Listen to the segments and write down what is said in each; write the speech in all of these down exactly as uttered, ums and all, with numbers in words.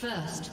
First,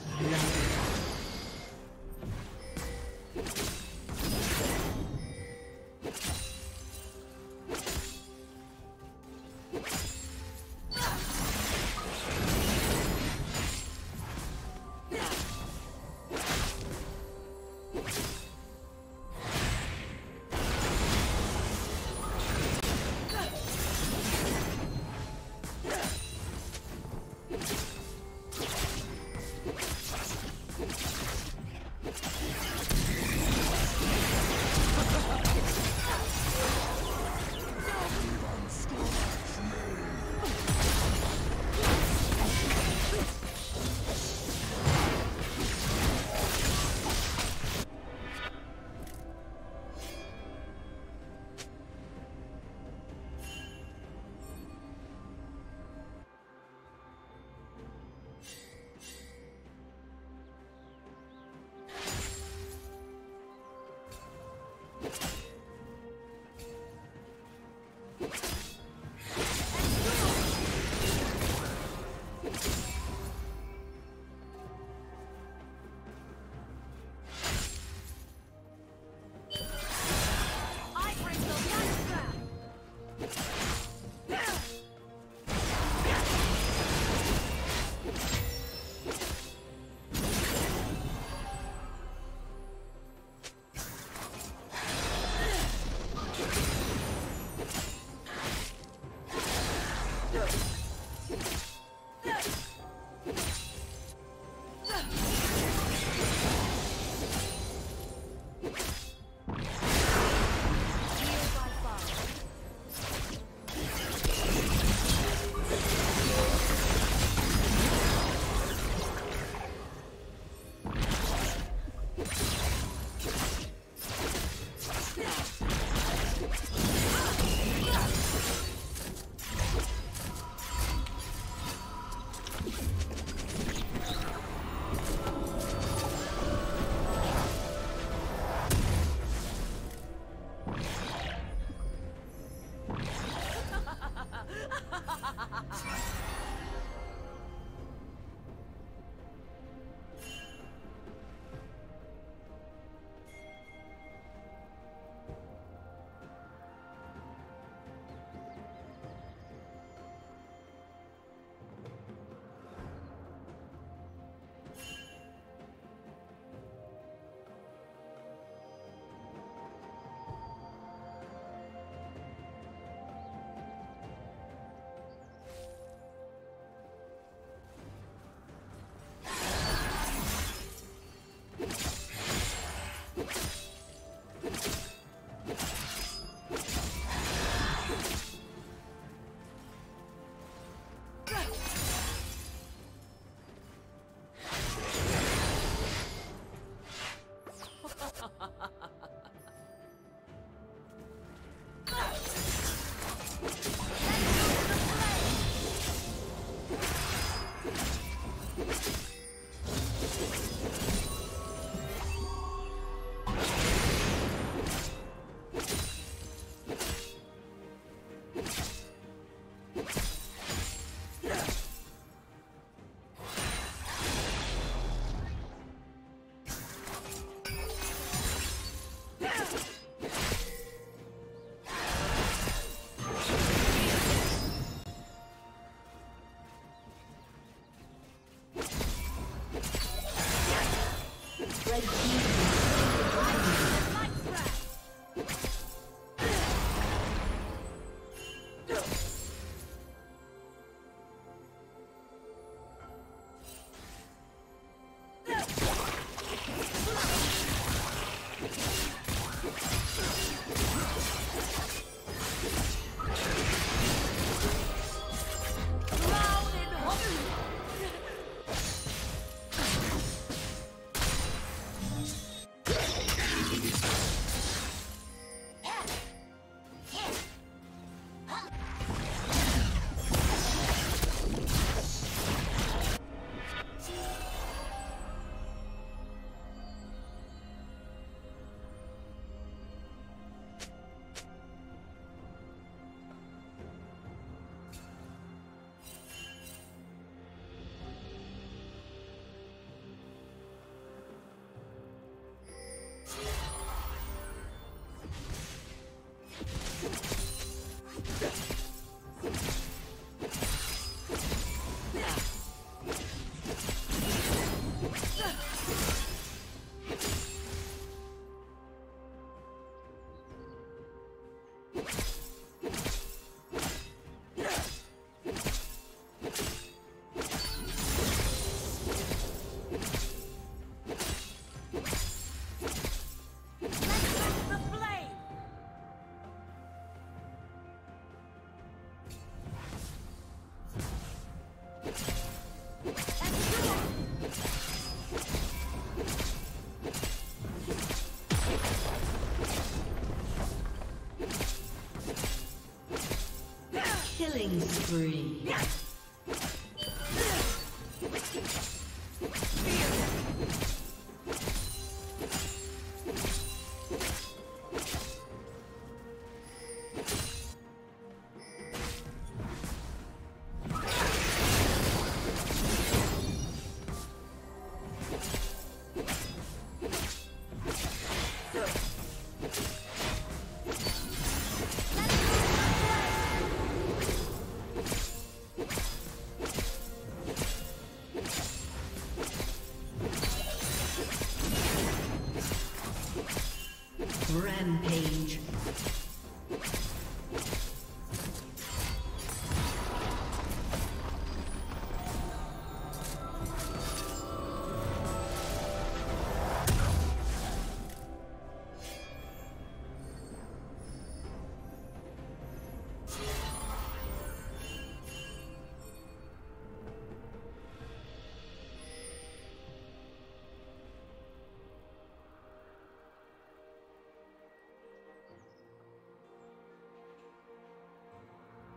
Killing spree. Rampage.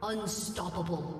Unstoppable.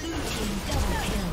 Blue team double kill.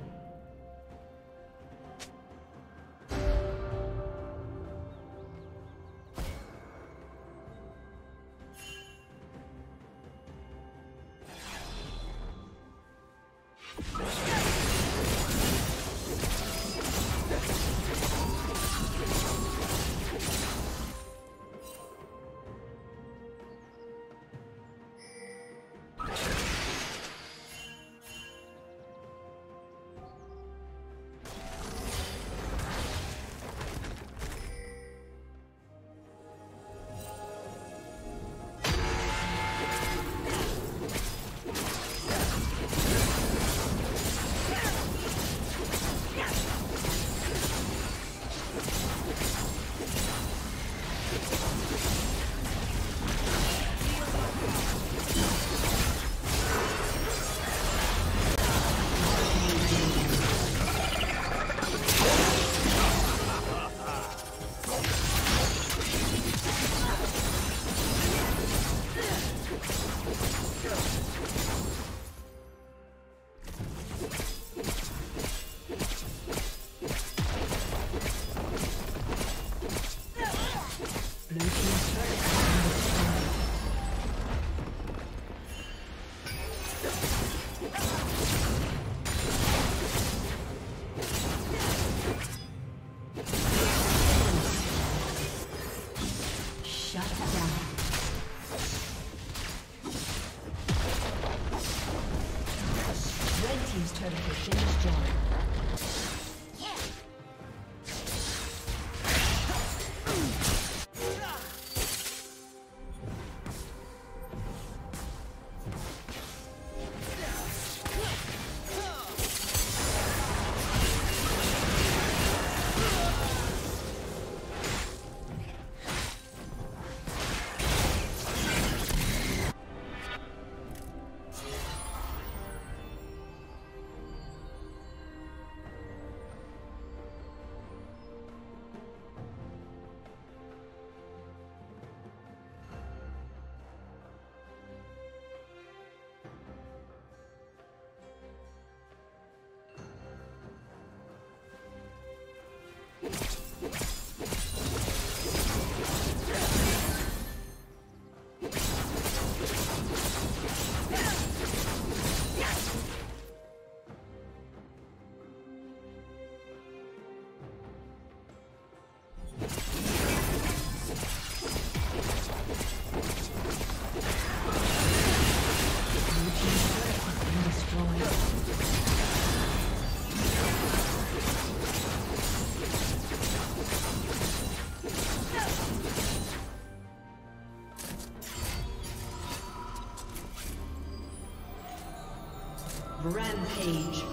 turret has been destroyed. Rampage.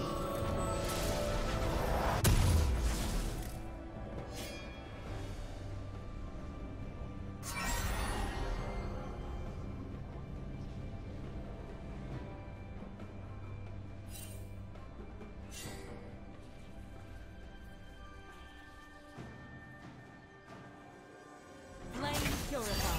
Flame purified.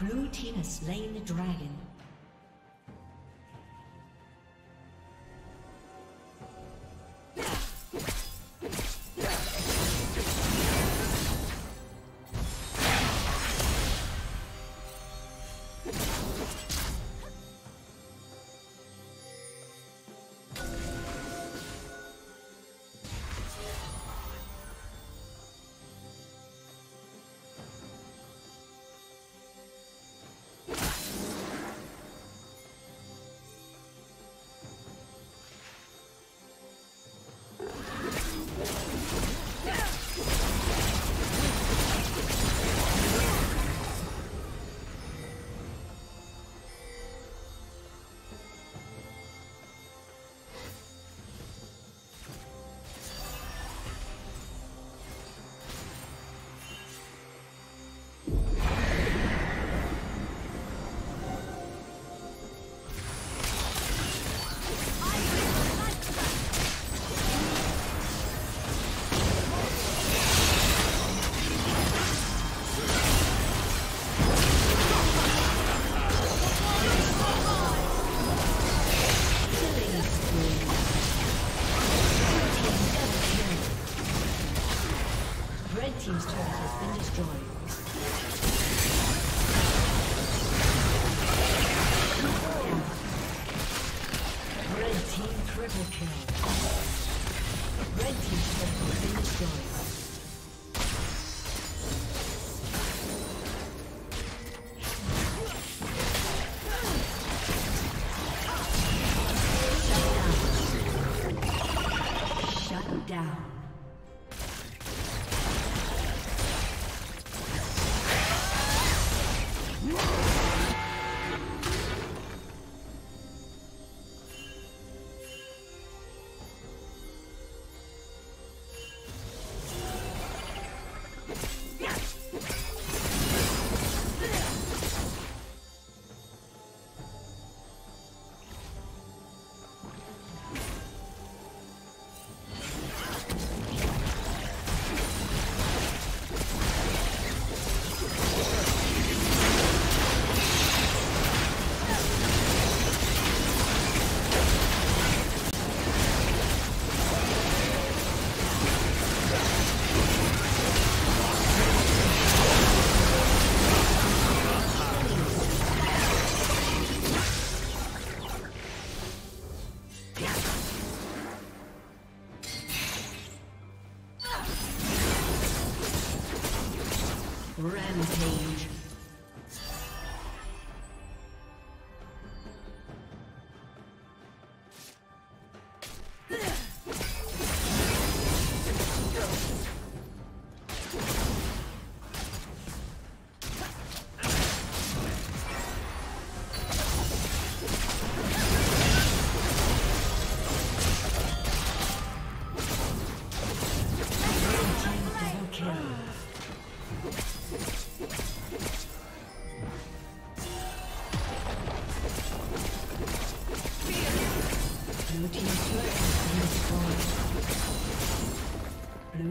Blue team has slain the dragon. Team's turret has been destroyed. Rampage.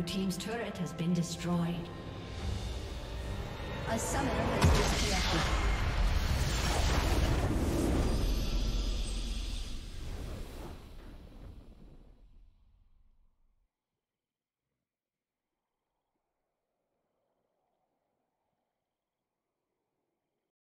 Team's turret has been destroyed. A summoner has disconnected.